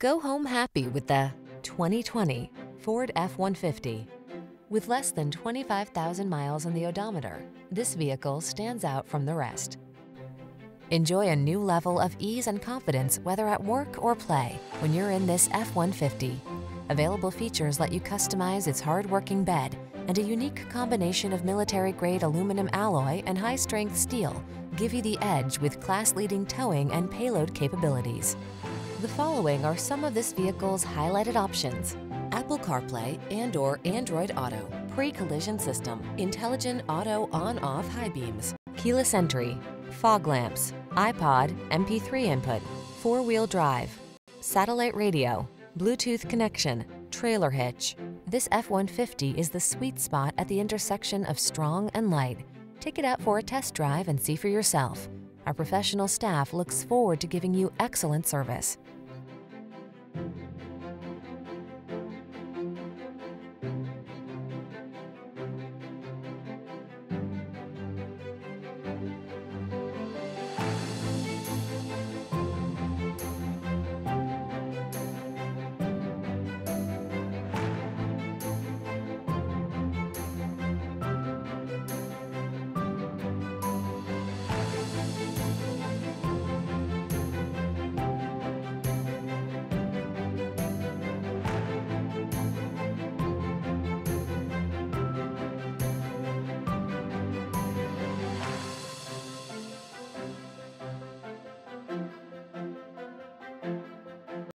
Go home happy with the 2020 Ford F-150. With less than 25,000 miles on the odometer, this vehicle stands out from the rest. Enjoy a new level of ease and confidence, whether at work or play, when you're in this F-150. Available features let you customize its hard-working bed and a unique combination of military-grade aluminum alloy and high-strength steel give you the edge with class-leading towing and payload capabilities. The following are some of this vehicle's highlighted options: Apple CarPlay and/or Android Auto, Pre-Collision System, Intelligent Auto On-Off High Beams, Keyless Entry, fog lamps, iPod, MP3 input, four-wheel drive, satellite radio, Bluetooth connection, trailer hitch. This F-150 is the sweet spot at the intersection of strong and light. Take it out for a test drive and see for yourself. Our professional staff looks forward to giving you excellent service.